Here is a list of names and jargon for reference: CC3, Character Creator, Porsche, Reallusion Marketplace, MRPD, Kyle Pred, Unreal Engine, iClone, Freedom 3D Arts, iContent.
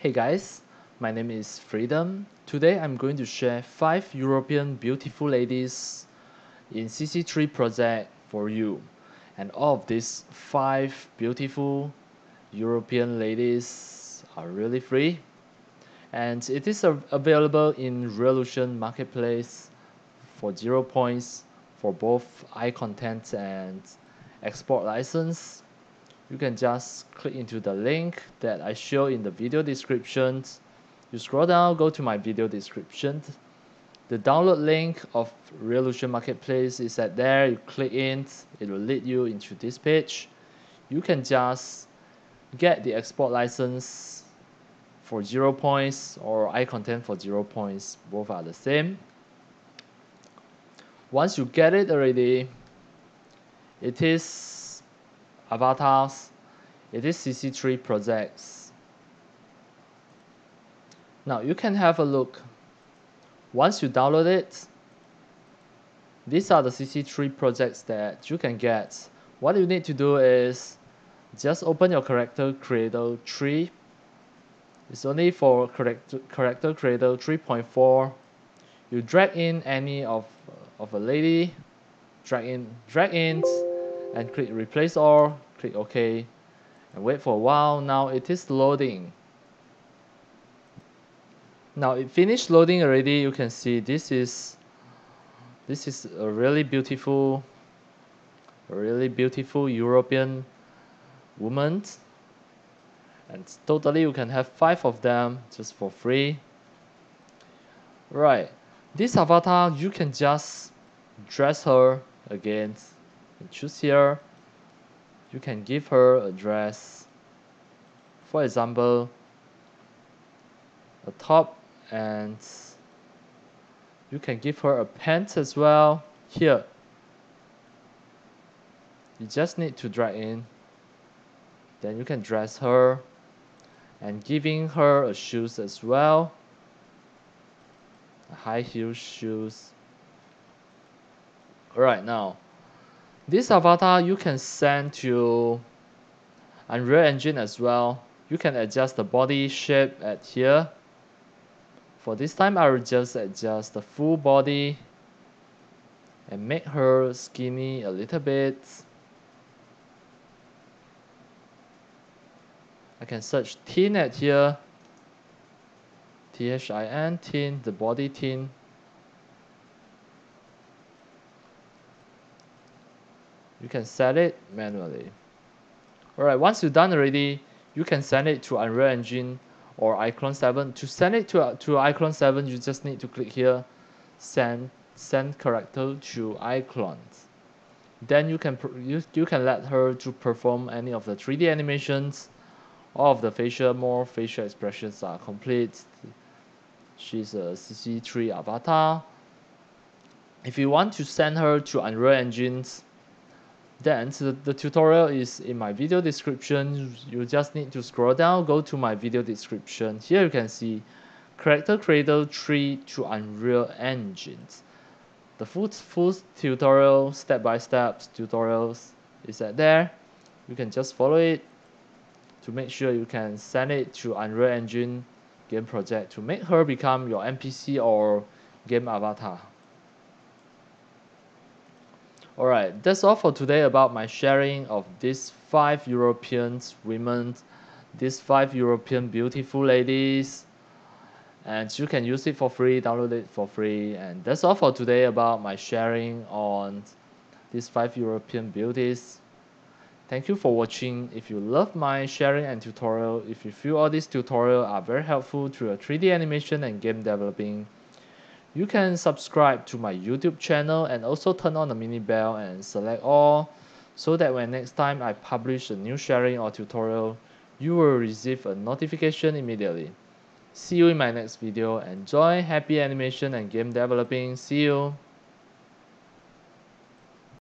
Hey guys, my name is Freedom. Today I'm going to share 5 European beautiful ladies in CC3 project for you. And all of these 5 beautiful European ladies are really free. And it is available in Reallusion Marketplace for 0 points for both iContent and export license. You can just click into the link that I show in the video description. You scroll down, go to my video description. The download link of Reallusion Marketplace is at there. You click in, it will lead you into this page. You can just get the export license for 0 points or iContent for 0 points. Both are the same. Once you get it already, it is avatars, it is CC3 projects. Now you can have a look. Once you download it, these are the CC3 projects that you can get. What you need to do is just open your Character Creator 3. It's only for Character Creator 3.4. You drag in any of a lady, drag in, and click replace all, click OK, and wait for a while. Now it is loading. Now it finished loading already. You can see this is a really beautiful European woman, and totally you can have 5 of them just for free. Right, this avatar, you can just dress her again. Choose here. You can give her a dress, for example a top, and you can give her a pants as well. Here you just need to drag in, then you can dress her and giving her a shoes as well, a high heel shoes. Alright, now this avatar you can send to Unreal Engine as well. You can adjust the body shape at here. For this time I will just adjust the full body and make her skinny a little bit. I can search thin at here. THIN, thin, the body thin. You can set it manually. Alright, once you're done already, you can send it to Unreal Engine or iClone 7. To send it to iClone 7, you just need to click here, send character to iClone. Then you can let her to perform any of the 3D animations. All of the facial expressions are complete. She's a CC3 avatar. If you want to send her to Unreal Engine, then the tutorial is in my video description. You just need to scroll down, go to my video description. Here you can see Character Creator 3 to Unreal Engine. The full tutorial, step-by-step tutorials is at there. You can just follow it to make sure you can send it to Unreal Engine game project to make her become your NPC or game avatar. Alright, that's all for today about my sharing of these 5 European women, these 5 European beautiful ladies, and you can use it for free, download it for free, and that's all for today about my sharing on these 5 European beauties. Thank you for watching. If you love my sharing and tutorial, if you feel all these tutorials are very helpful to your 3D animation and game developing, you can subscribe to my YouTube channel and also turn on the mini bell and select all, so that when next time I publish a new sharing or tutorial, you will receive a notification immediately. See you in my next video. Enjoy happy animation and game developing. See you!